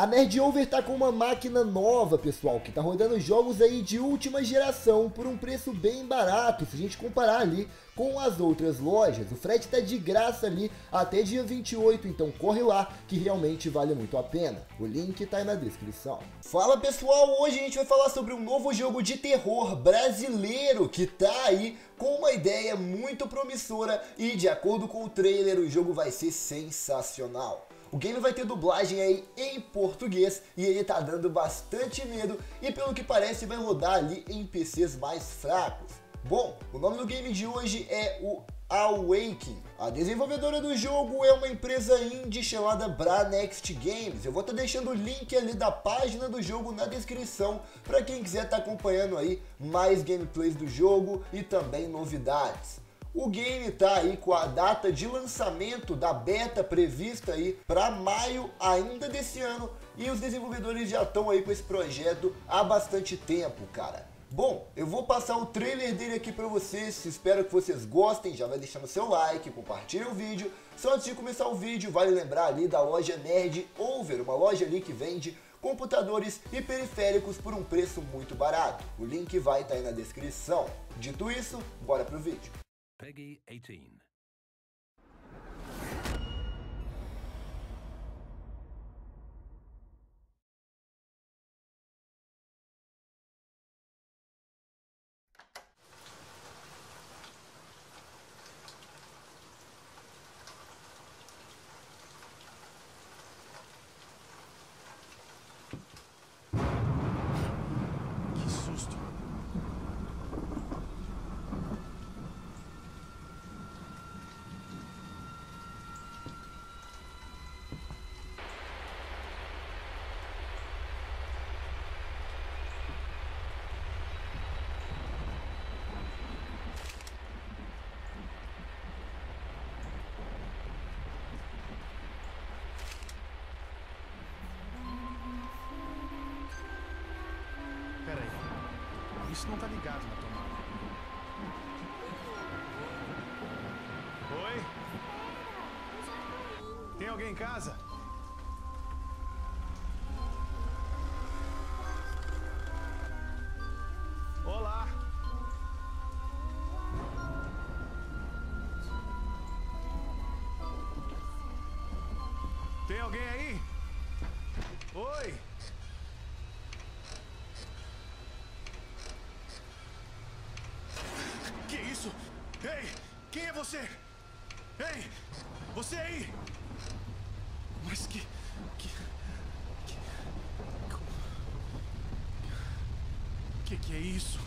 A Nerd Over tá com uma máquina nova, pessoal, que tá rodando jogos aí de última geração por um preço bem barato, se a gente comparar ali com as outras lojas. O frete tá de graça ali até dia 28, então corre lá que realmente vale muito a pena. O link tá aí na descrição. Fala, pessoal, hoje a gente vai falar sobre um novo jogo de terror brasileiro que tá aí com uma ideia muito promissora e, de acordo com o trailer, o jogo vai ser sensacional. O game vai ter dublagem aí em português e ele tá dando bastante medo e, pelo que parece, vai rodar ali em PCs mais fracos. Bom, o nome do game de hoje é o Awaking. A desenvolvedora do jogo é uma empresa indie chamada Branext Games. Eu vou estar deixando o link ali da página do jogo na descrição para quem quiser estar acompanhando aí mais gameplays do jogo e também novidades. O game tá aí com a data de lançamento da beta prevista aí para maio ainda desse ano e os desenvolvedores já estão aí com esse projeto há bastante tempo, cara. Bom, eu vou passar o trailer dele aqui para vocês, espero que vocês gostem, já vai deixando seu like, compartilha o vídeo. Só antes de começar o vídeo, vale lembrar ali da loja Nerd Over, uma loja ali que vende computadores e periféricos por um preço muito barato. O link vai estar aí na descrição. Dito isso, bora pro vídeo. Peggy 18. Isso não tá ligado na tomada. Oi? Tem alguém em casa? Olá! Tem alguém aí? Oi! Ei, quem é você? Ei, você aí? Mas que é isso?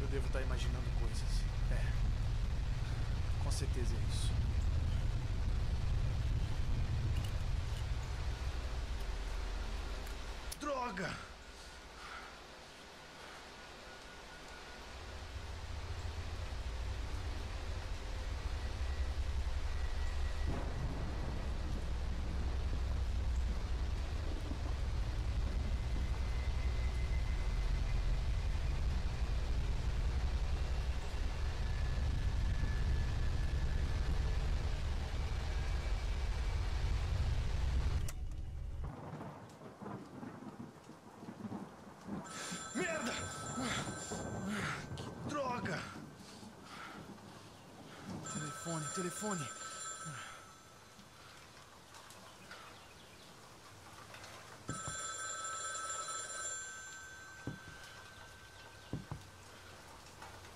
Eu devo estar imaginando coisas. É, com certeza é isso. Droga! Merda! Que droga! Telefone! O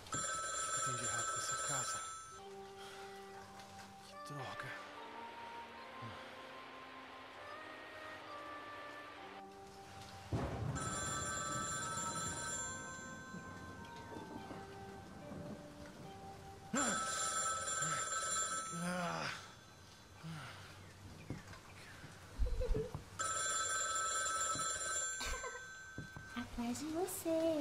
que tem de errado com essa casa? Que droga! Atrás de você.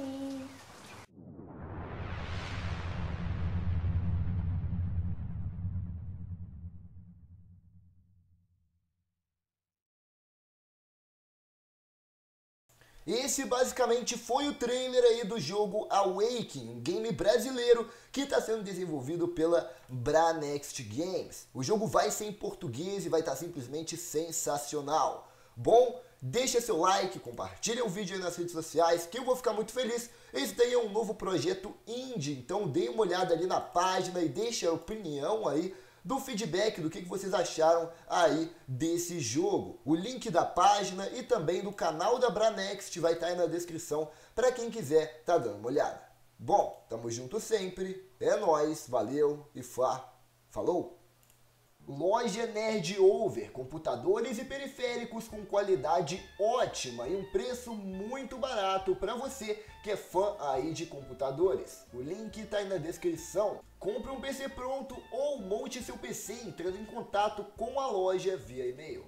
Esse basicamente foi o trailer aí do jogo Awaking, um game brasileiro que está sendo desenvolvido pela Branext Games. O jogo vai ser em português e vai estar simplesmente sensacional. Bom, deixa seu like, compartilha o vídeo aí nas redes sociais que eu vou ficar muito feliz. Esse daí é um novo projeto indie, então dê uma olhada ali na página e deixa a opinião aí do feedback do que vocês acharam aí desse jogo. O link da página e também do canal da Branext vai estar aí na descrição para quem quiser tá dando uma olhada. Bom, tamo junto sempre, é nóis, valeu e falou! Loja Nerd Over, computadores e periféricos com qualidade ótima e um preço muito barato para você que é fã aí de computadores. O link tá aí na descrição. Compre um PC pronto ou monte seu PC entrando em contato com a loja via e-mail.